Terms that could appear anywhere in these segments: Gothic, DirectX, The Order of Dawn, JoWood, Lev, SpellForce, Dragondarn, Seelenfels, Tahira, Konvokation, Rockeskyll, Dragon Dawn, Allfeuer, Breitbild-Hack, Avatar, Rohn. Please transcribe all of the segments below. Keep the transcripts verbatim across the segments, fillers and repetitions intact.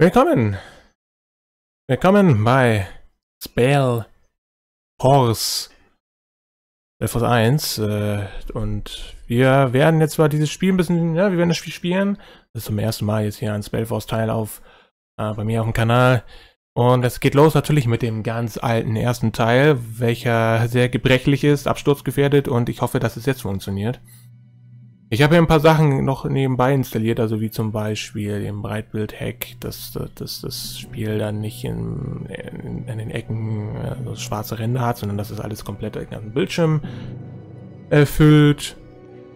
Willkommen! Willkommen bei SpellForce. SpellForce eins. Äh, und wir werden jetzt zwar dieses Spiel ein bisschen, ja, wir werden das Spiel spielen. Das ist zum ersten Mal jetzt hier ein SpellForce-Teil auf äh, bei mir auf dem Kanal. Und es geht los natürlich mit dem ganz alten ersten Teil, welcher sehr gebrechlich ist, absturzgefährdet, und ich hoffe, dass es jetzt funktioniert. Ich habe hier ein paar Sachen noch nebenbei installiert, also wie zum Beispiel den Breitbild-Hack, dass, dass das Spiel dann nicht in, in, in den Ecken also schwarze Ränder hat, sondern dass es alles komplett den ganzen Bildschirm erfüllt.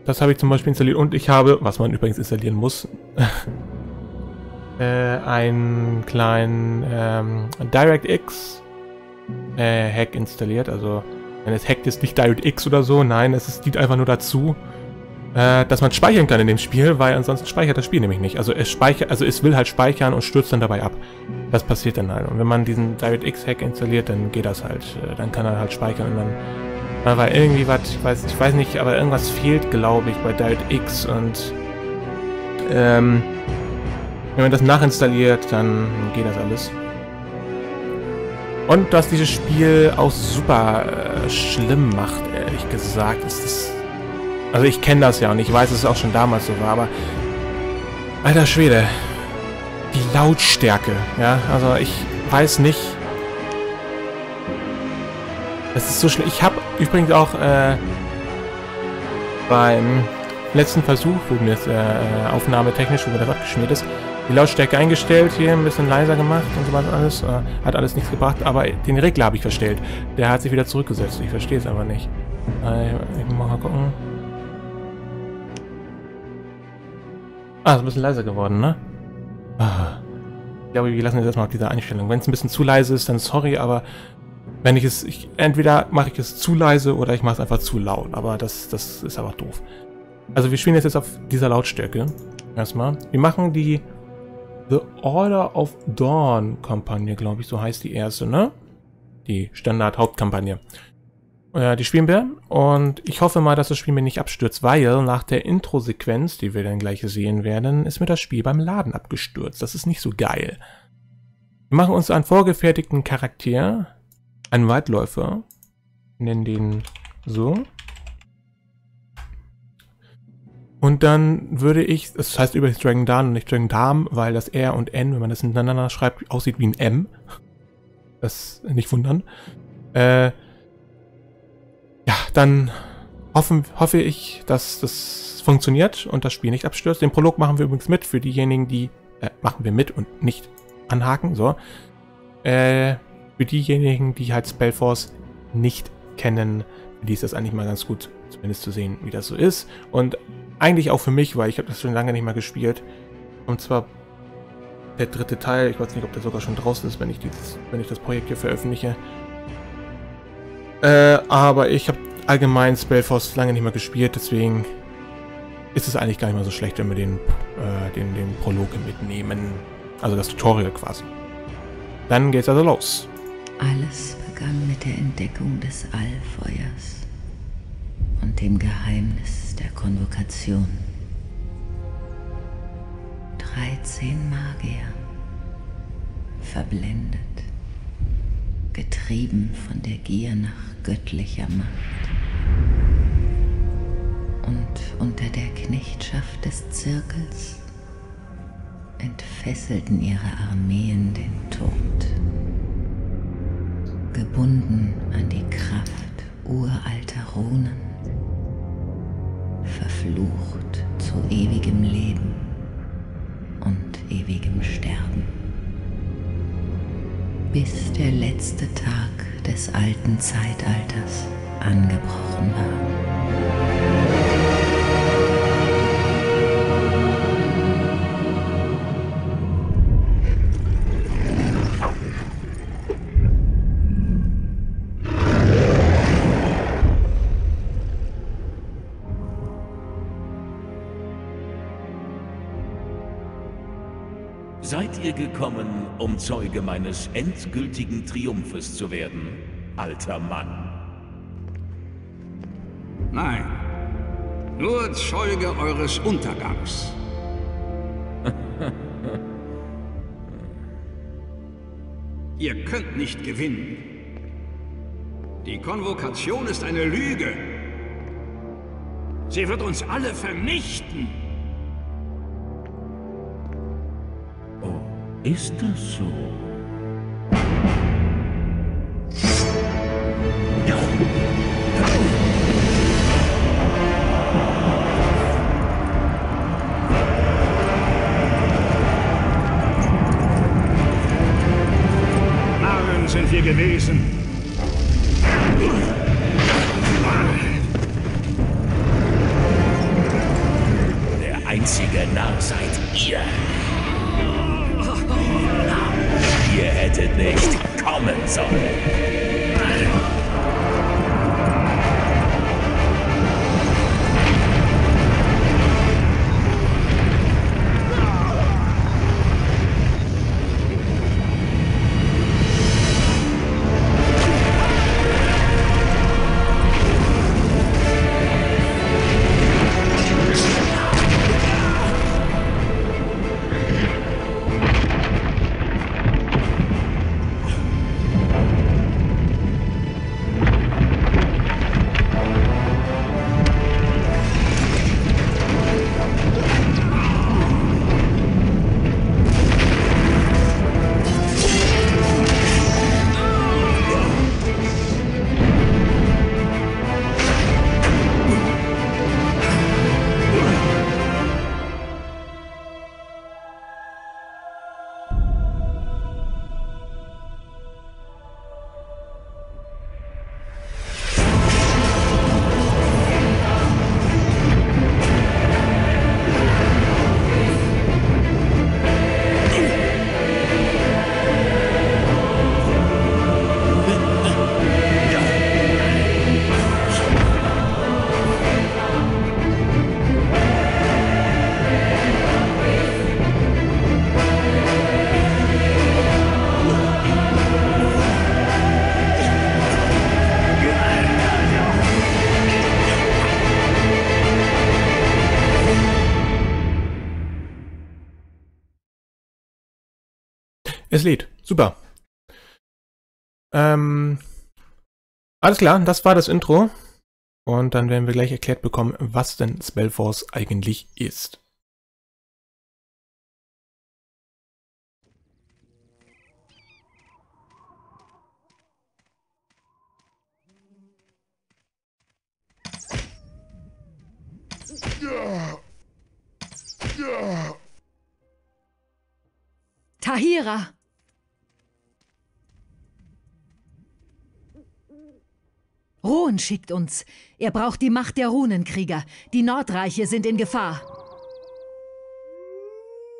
Das habe ich zum Beispiel installiert, und ich habe, was man übrigens installieren muss, äh, einen kleinen ähm, DirectX äh, Hack installiert. Also wenn es hackt, ist nicht DirectX oder so, nein, es dient einfach nur dazu, dass man speichern kann in dem Spiel, weil ansonsten speichert das Spiel nämlich nicht. Also es speichert, also es will halt speichern und stürzt dann dabei ab. Das passiert dann halt. Und wenn man diesen DirectX-Hack installiert, dann geht das halt. Dann kann er halt speichern und dann... Weil irgendwie was, ich weiß, ich weiß nicht, aber irgendwas fehlt, glaube ich, bei DirectX, und ähm, wenn man das nachinstalliert, dann geht das alles. Und dass dieses Spiel auch super äh, schlimm macht, ehrlich gesagt, ist das... Also ich kenne das ja, und ich weiß, dass es auch schon damals so war, aber... Alter Schwede. Die Lautstärke, ja? Also ich weiß nicht... Es ist so schlimm. Ich habe übrigens auch äh, beim letzten Versuch, wo mir das äh, aufnahmetechnisch, wo mir das abgeschmiert ist, die Lautstärke eingestellt, hier ein bisschen leiser gemacht und so was alles. Äh, hat alles nichts gebracht, aber den Regler habe ich verstellt. Der hat sich wieder zurückgesetzt. Ich verstehe es aber nicht. Äh, ich muss mal gucken... Ah, ist ein bisschen leiser geworden, ne? Ah. Ich glaube, wir lassen jetzt erstmal auf dieser Einstellung. Wenn es ein bisschen zu leise ist, dann sorry, aber wenn ich es... Ich, entweder mache ich es zu leise oder ich mache es einfach zu laut, aber das, das ist einfach doof. Also wir spielen jetzt, jetzt auf dieser Lautstärke. Erstmal. Wir machen die The Order of Dawn Kampagne, glaube ich, so heißt die erste, ne? Die Standard-Hauptkampagne. Ja, die spielen wir, und ich hoffe mal, dass das Spiel mir nicht abstürzt, weil nach der Intro-Sequenz, die wir dann gleich sehen werden, ist mir das Spiel beim Laden abgestürzt. Das ist nicht so geil. Wir machen uns einen vorgefertigten Charakter, einen Waldläufer, nennen den so. Und dann würde ich, das heißt übrigens Dragon Dawn und nicht Dragon Darm, weil das R und N, wenn man das hintereinander schreibt, aussieht wie ein M. Das nicht wundern. Äh... Ja, dann hoffen, hoffe ich, dass das funktioniert und das Spiel nicht abstürzt. Den Prolog machen wir übrigens mit, für diejenigen, die... Äh, machen wir mit und nicht anhaken, so. Äh, für diejenigen, die halt SpellForce nicht kennen, für die ist das eigentlich mal ganz gut, zumindest zu sehen, wie das so ist. Und eigentlich auch für mich, weil ich habe das schon lange nicht mehr gespielt. Und zwar der dritte Teil, ich weiß nicht, ob der sogar schon draußen ist, wenn ich, dieses, wenn ich das Projekt hier veröffentliche. Äh, aber ich habe allgemein SpellForce lange nicht mehr gespielt, deswegen ist es eigentlich gar nicht mal so schlecht, wenn wir den, äh, den, den Prolog mitnehmen. Also das Tutorial quasi. Dann geht's also los. Alles begann mit der Entdeckung des Allfeuers und dem Geheimnis der Konvokation. dreizehn Magier, verblendet, getrieben von der Gier nach göttlicher Macht und unter der Knechtschaft des Zirkels entfesselten ihre Armeen den Tod, gebunden an die Kraft uralter Runen, verflucht zu ewigem Leben und ewigem Sterben. Bis der letzte Tag des alten Zeitalters angebrochen war. Seid ihr gekommen, um Zeuge meines endgültigen Triumphes zu werden, alter Mann? Nein, nur Zeuge eures Untergangs. Ihr könnt nicht gewinnen. Die Konvokation ist eine Lüge. Sie wird uns alle vernichten. Oh, ist das so? Gewesen. Der einzige Narr seid ihr. Ihr hättet nicht kommen sollen. Es lädt. Super. Ähm, alles klar, das war das Intro. Und dann werden wir gleich erklärt bekommen, was denn SpellForce eigentlich ist. Ja. Ja. Tahira! Rohn schickt uns. Er braucht die Macht der Runenkrieger. Die Nordreiche sind in Gefahr.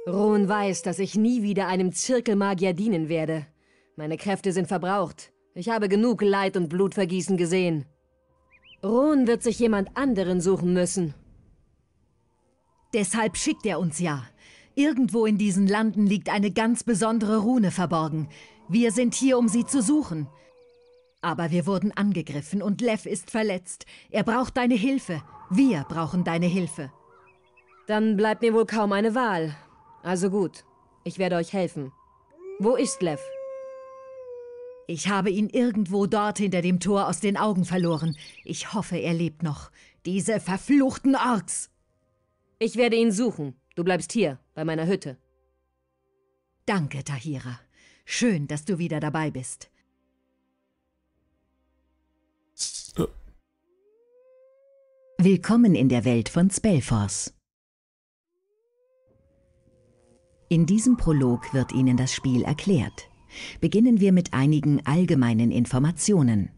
Rohn weiß, dass ich nie wieder einem Zirkelmagier dienen werde. Meine Kräfte sind verbraucht. Ich habe genug Leid und Blutvergießen gesehen. Rohn wird sich jemand anderen suchen müssen. Deshalb schickt er uns ja. Irgendwo in diesen Landen liegt eine ganz besondere Rune verborgen. Wir sind hier, um sie zu suchen. Aber wir wurden angegriffen und Lev ist verletzt. Er braucht deine Hilfe. Wir brauchen deine Hilfe. Dann bleibt mir wohl kaum eine Wahl. Also gut, ich werde euch helfen. Wo ist Lev? Ich habe ihn irgendwo dort hinter dem Tor aus den Augen verloren. Ich hoffe, er lebt noch. Diese verfluchten Orks! Ich werde ihn suchen. Du bleibst hier, bei meiner Hütte. Danke, Tahira. Schön, dass du wieder dabei bist. Willkommen in der Welt von SpellForce. In diesem Prolog wird Ihnen das Spiel erklärt. Beginnen wir mit einigen allgemeinen Informationen.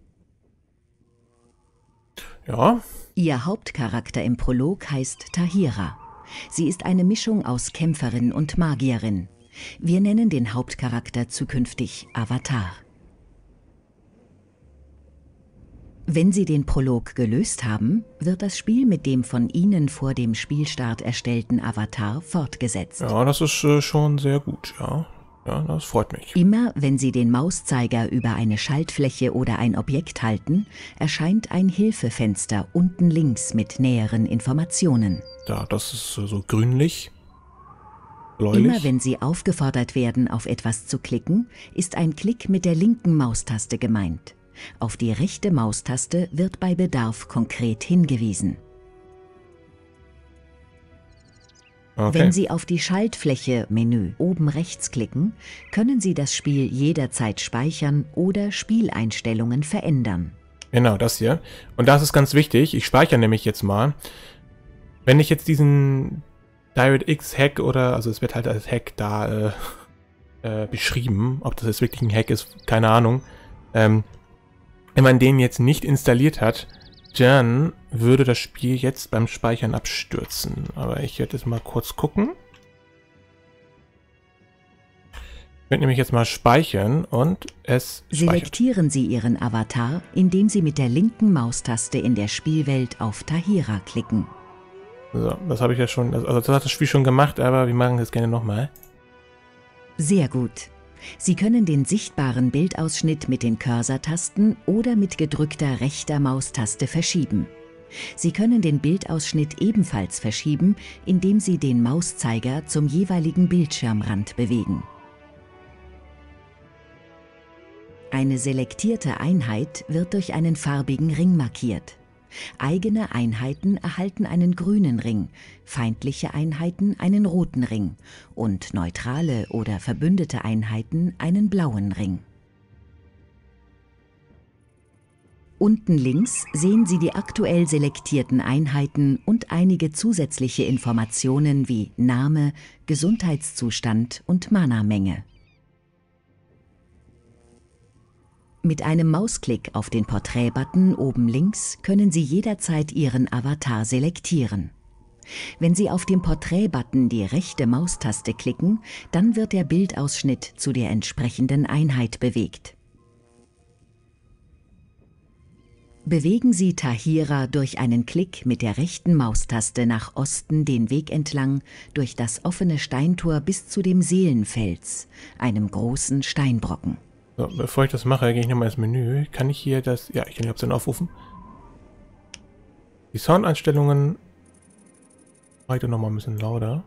Ja. Ihr Hauptcharakter im Prolog heißt Tahira. Sie ist eine Mischung aus Kämpferin und Magierin. Wir nennen den Hauptcharakter zukünftig Avatar. Wenn Sie den Prolog gelöst haben, wird das Spiel mit dem von Ihnen vor dem Spielstart erstellten Avatar fortgesetzt. Ja, das ist äh, schon sehr gut, ja. Ja, das freut mich. Immer wenn Sie den Mauszeiger über eine Schaltfläche oder ein Objekt halten, erscheint ein Hilfefenster unten links mit näheren Informationen. Ja, das ist äh, so grünlich. Bläulich. Immer wenn Sie aufgefordert werden, auf etwas zu klicken, ist ein Klick mit der linken Maustaste gemeint. Auf die rechte Maustaste wird bei Bedarf konkret hingewiesen. Okay. Wenn Sie auf die Schaltfläche Menü oben rechts klicken, können Sie das Spiel jederzeit speichern oder Spieleinstellungen verändern. Genau, das hier. Und das ist ganz wichtig. Ich speichere nämlich jetzt mal. Wenn ich jetzt diesen DirectX-Hack oder, also es wird halt als Hack da äh, äh, beschrieben, ob das jetzt wirklich ein Hack ist, keine Ahnung. Ähm, wenn man den jetzt nicht installiert hat, dann würde das Spiel jetzt beim Speichern abstürzen. Aber ich werde jetzt mal kurz gucken. Ich werde nämlich jetzt mal speichern und es speichern. Selektieren Sie Ihren Avatar, indem Sie mit der linken Maustaste in der Spielwelt auf Tahira klicken. So, das habe ich ja schon, also das hat das Spiel schon gemacht, aber wir machen das gerne nochmal. Sehr gut. Sie können den sichtbaren Bildausschnitt mit den Cursor-Tasten oder mit gedrückter rechter Maustaste verschieben. Sie können den Bildausschnitt ebenfalls verschieben, indem Sie den Mauszeiger zum jeweiligen Bildschirmrand bewegen. Eine selektierte Einheit wird durch einen farbigen Ring markiert. Eigene Einheiten erhalten einen grünen Ring, feindliche Einheiten einen roten Ring und neutrale oder verbündete Einheiten einen blauen Ring. Unten links sehen Sie die aktuell selektierten Einheiten und einige zusätzliche Informationen wie Name, Gesundheitszustand und Mana-Menge. Mit einem Mausklick auf den Porträt-Button oben links können Sie jederzeit Ihren Avatar selektieren. Wenn Sie auf dem Porträt-Button die rechte Maustaste klicken, dann wird der Bildausschnitt zu der entsprechenden Einheit bewegt. Bewegen Sie Tahira durch einen Klick mit der rechten Maustaste nach Osten den Weg entlang durch das offene Steintor bis zu dem Seelenfels, einem großen Steinbrocken. So, bevor ich das mache, gehe ich nochmal ins Menü. Kann ich hier das... Ja, ich kann die Option aufrufen. Die Soundeinstellungen... Heute nochmal ein bisschen lauter.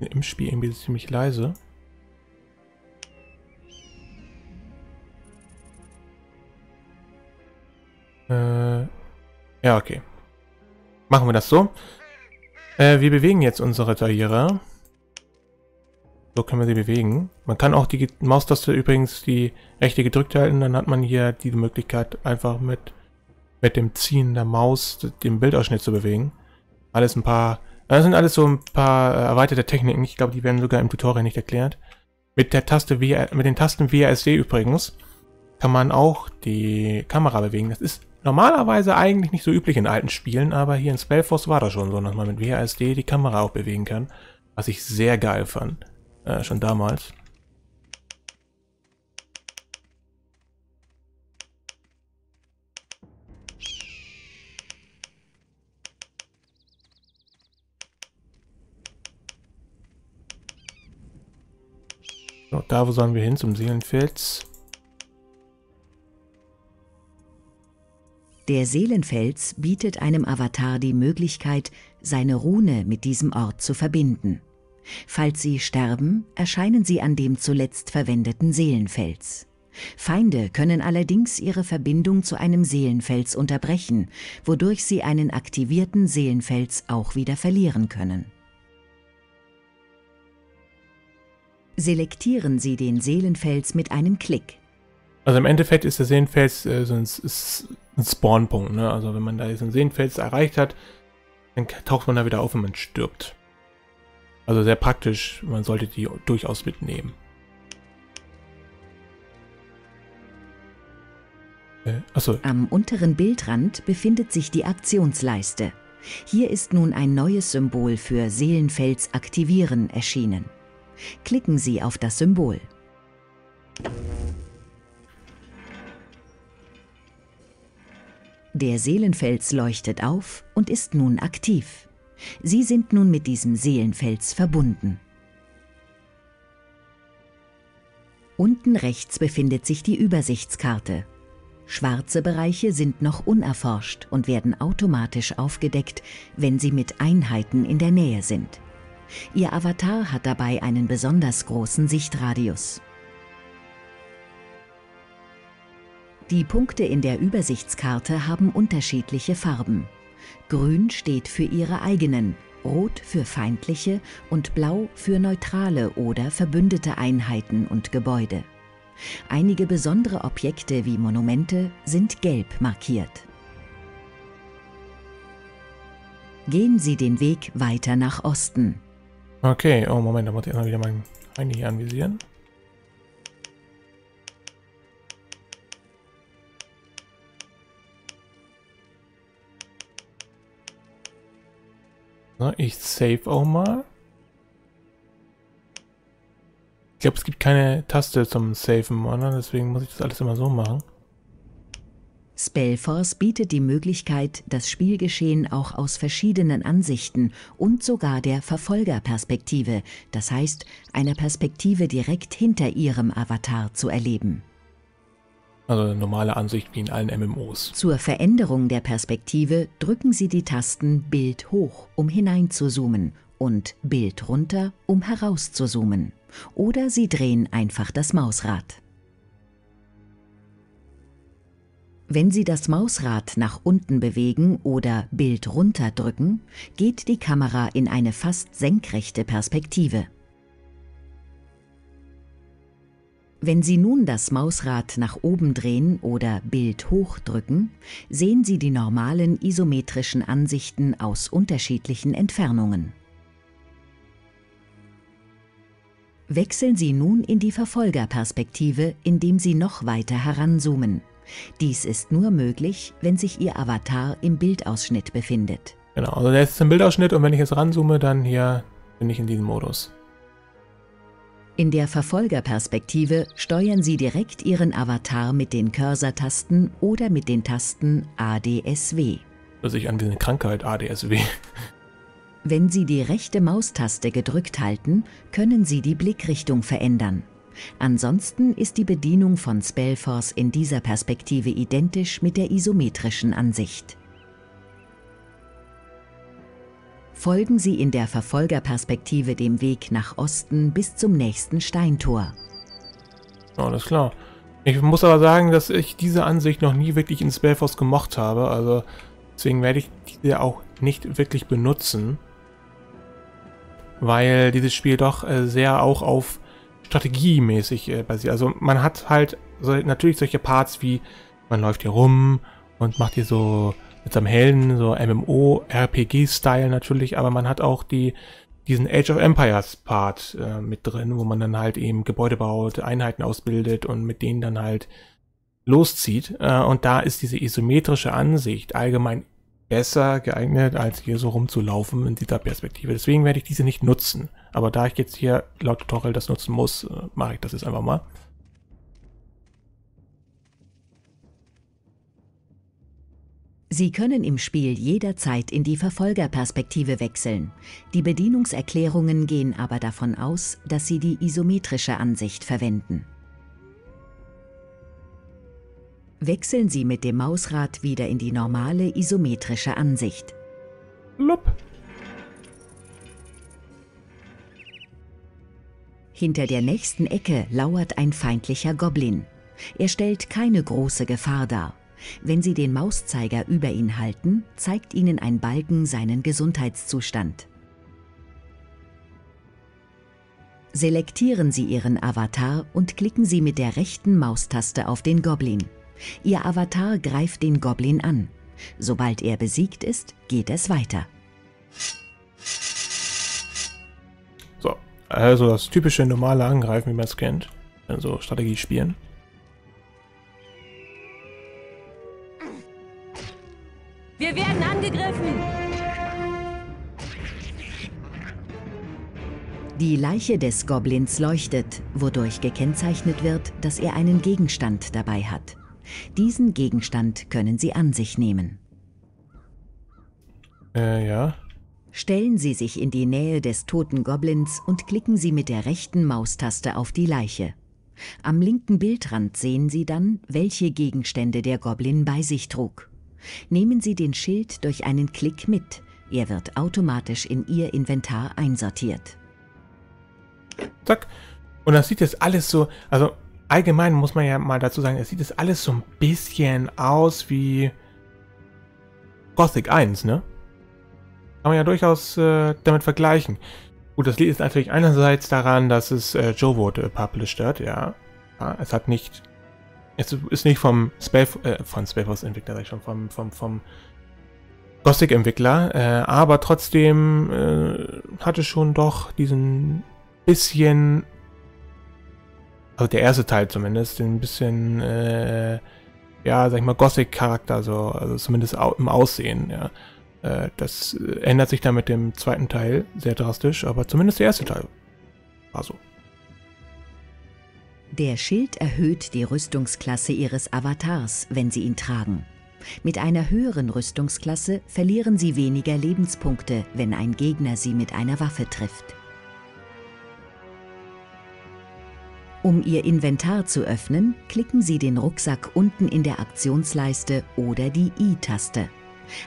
Im Spiel irgendwie ziemlich leise. Äh, ja, okay. Machen wir das so. Äh, wir bewegen jetzt unsere Tahira. So können wir sie bewegen. Man kann auch die Maustaste übrigens die rechte gedrückt halten, dann hat man hier die Möglichkeit einfach mit, mit dem Ziehen der Maus den Bildausschnitt zu bewegen. Alles ein paar, das sind alles so ein paar erweiterte Techniken, ich glaube die werden sogar im Tutorial nicht erklärt. Mit der Taste W R, mit den Tasten W A S D übrigens kann man auch die Kamera bewegen. Das ist normalerweise eigentlich nicht so üblich in alten Spielen, aber hier in SpellForce war das schon so, dass man mit W A S D die Kamera auch bewegen kann, was ich sehr geil fand. Äh, schon damals. So, da wo sollen wir hin? Zum Seelenfels. Der Seelenfels bietet einem Avatar die Möglichkeit, seine Rune mit diesem Ort zu verbinden. Falls Sie sterben, erscheinen Sie an dem zuletzt verwendeten Seelenfels. Feinde können allerdings ihre Verbindung zu einem Seelenfels unterbrechen, wodurch sie einen aktivierten Seelenfels auch wieder verlieren können. Selektieren Sie den Seelenfels mit einem Klick. Also im Endeffekt ist der Seelenfels äh, so ein, ein Spawnpunkt, ne? Also wenn man da jetzt einen Seelenfels erreicht hat, dann taucht man da wieder auf, wenn man stirbt. Also sehr praktisch, man sollte die durchaus mitnehmen. Äh, achso. Am unteren Bildrand befindet sich die Aktionsleiste. Hier ist nun ein neues Symbol für Seelenfels aktivieren erschienen. Klicken Sie auf das Symbol. Der Seelenfels leuchtet auf und ist nun aktiv. Sie sind nun mit diesem Seelenfels verbunden. Unten rechts befindet sich die Übersichtskarte. Schwarze Bereiche sind noch unerforscht und werden automatisch aufgedeckt, wenn sie mit Einheiten in der Nähe sind. Ihr Avatar hat dabei einen besonders großen Sichtradius. Die Punkte in der Übersichtskarte haben unterschiedliche Farben. Grün steht für ihre eigenen, Rot für feindliche und Blau für neutrale oder verbündete Einheiten und Gebäude. Einige besondere Objekte wie Monumente sind gelb markiert. Gehen Sie den Weg weiter nach Osten. Okay, oh Moment, da muss ich erstmal wieder mein Handy hier anvisieren. Na, ich save auch mal. Ich glaube, es gibt keine Taste zum Saven, oder? Deswegen muss ich das alles immer so machen. SpellForce bietet die Möglichkeit, das Spielgeschehen auch aus verschiedenen Ansichten und sogar der Verfolgerperspektive, das heißt einer Perspektive direkt hinter Ihrem Avatar, zu erleben. Also eine normale Ansicht wie in allen M M Os. Zur Veränderung der Perspektive drücken Sie die Tasten Bild hoch, um hineinzuzoomen, und Bild runter, um herauszuzoomen. Oder Sie drehen einfach das Mausrad. Wenn Sie das Mausrad nach unten bewegen oder Bild runter drücken, geht die Kamera in eine fast senkrechte Perspektive. Wenn Sie nun das Mausrad nach oben drehen oder Bild hoch drücken, sehen Sie die normalen isometrischen Ansichten aus unterschiedlichen Entfernungen. Wechseln Sie nun in die Verfolgerperspektive, indem Sie noch weiter heranzoomen. Dies ist nur möglich, wenn sich Ihr Avatar im Bildausschnitt befindet. Genau, also der ist im Bildausschnitt und wenn ich jetzt ranzoome, dann hier bin ich in diesem Modus. In der Verfolgerperspektive steuern Sie direkt Ihren Avatar mit den Cursor-Tasten oder mit den Tasten A D S W. Das ist an wie eine Krankheit, A D S W. Wenn Sie die rechte Maustaste gedrückt halten, können Sie die Blickrichtung verändern. Ansonsten ist die Bedienung von SpellForce in dieser Perspektive identisch mit der isometrischen Ansicht. Folgen Sie in der Verfolgerperspektive dem Weg nach Osten bis zum nächsten Steintor. Alles klar. Ich muss aber sagen, dass ich diese Ansicht noch nie wirklich in SpellForce gemocht habe, also deswegen werde ich diese auch nicht wirklich benutzen. Weil dieses Spiel doch äh, sehr auch auf strategiemäßig äh, basiert. Also man hat halt so, natürlich solche Parts wie, man läuft hier rum und macht hier so mit seinem Helden, so M M O R P G-Style natürlich, aber man hat auch die diesen Age of Empires Part äh, mit drin, wo man dann halt eben Gebäude baut, Einheiten ausbildet und mit denen dann halt loszieht. Äh, und da ist diese isometrische Ansicht allgemein besser geeignet, als hier so rumzulaufen in dieser Perspektive. Deswegen werde ich diese nicht nutzen. Aber da ich jetzt hier laut Tutorial das nutzen muss, mache ich das jetzt einfach mal. Sie können im Spiel jederzeit in die Verfolgerperspektive wechseln. Die Bedienungserklärungen gehen aber davon aus, dass Sie die isometrische Ansicht verwenden. Wechseln Sie mit dem Mausrad wieder in die normale isometrische Ansicht. Lupp. Hinter der nächsten Ecke lauert ein feindlicher Goblin. Er stellt keine große Gefahr dar. Wenn Sie den Mauszeiger über ihn halten, zeigt Ihnen ein Balken seinen Gesundheitszustand. Selektieren Sie Ihren Avatar und klicken Sie mit der rechten Maustaste auf den Goblin. Ihr Avatar greift den Goblin an. Sobald er besiegt ist, geht es weiter. So, also das typische normale Angreifen, wie man es kennt, wenn so Strategie spielen. Wir werden angegriffen! Die Leiche des Goblins leuchtet, wodurch gekennzeichnet wird, dass er einen Gegenstand dabei hat. Diesen Gegenstand können Sie an sich nehmen. Äh, ja. Stellen Sie sich in die Nähe des toten Goblins und klicken Sie mit der rechten Maustaste auf die Leiche. Am linken Bildrand sehen Sie dann, welche Gegenstände der Goblin bei sich trug. Nehmen Sie den Schild durch einen Klick mit, Er wird automatisch in Ihr Inventar einsortiert. Zack. Und das sieht jetzt alles so, also allgemein muss man ja mal dazu sagen, es sieht jetzt alles so ein bisschen aus wie Gothic eins, ne? Kann man ja durchaus äh, damit vergleichen. Gut, das liegt natürlich einerseits daran, dass es äh, JoWood äh, published hat, ja. ja. Es hat nicht, es ist nicht vom Spell, äh, von SpellForce-Entwickler, sag ich schon, vom, vom, vom Gothic-Entwickler, äh, aber trotzdem äh, hatte schon doch diesen bisschen, also der erste Teil zumindest, den bisschen, äh, ja, sag ich mal, Gothic-Charakter, so, also zumindest au im Aussehen, ja. Das ändert sich dann mit dem zweiten Teil sehr drastisch, aber zumindest der erste Teil war so. Der Schild erhöht die Rüstungsklasse Ihres Avatars, wenn Sie ihn tragen. Mit einer höheren Rüstungsklasse verlieren Sie weniger Lebenspunkte, wenn ein Gegner Sie mit einer Waffe trifft. Um Ihr Inventar zu öffnen, klicken Sie den Rucksack unten in der Aktionsleiste oder die I-Taste.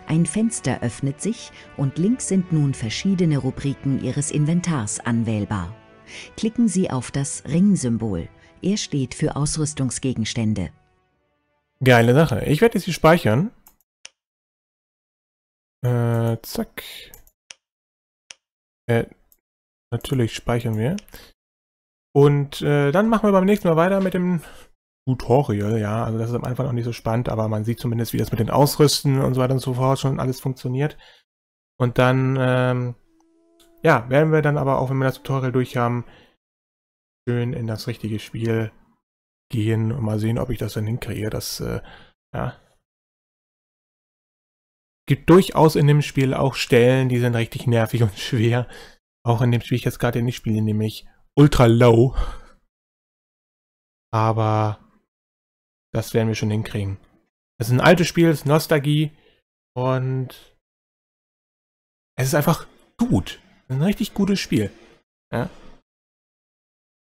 Ein Fenster öffnet sich und links sind nun verschiedene Rubriken Ihres Inventars anwählbar. Klicken Sie auf das Ringsymbol. Er steht für Ausrüstungsgegenstände. Geile Sache. Ich werde jetzt hier speichern. Äh, zack. Äh, natürlich speichern wir. Und äh, dann machen wir beim nächsten Mal weiter mit dem Tutorial, ja, also das ist am Anfang noch nicht so spannend, aber man sieht zumindest, wie das mit den Ausrüsten und so weiter und so fort schon alles funktioniert. Und dann, ähm, ja, werden wir dann aber auch, wenn wir das Tutorial durch haben, schön in das richtige Spiel gehen und mal sehen, ob ich das dann hinkriege. Das, äh, ja, gibt durchaus in dem Spiel auch Stellen, die sind richtig nervig und schwer. Auch in dem Spiel, ich jetzt gerade nicht spiele, nämlich Ultra Low. Aber das werden wir schon hinkriegen. Es ist ein altes Spiel, es ist Nostalgie und es ist einfach gut. Ein richtig gutes Spiel. Ja.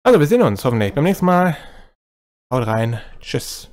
Also wir sehen uns hoffentlich beim nächsten Mal. Haut rein. Tschüss.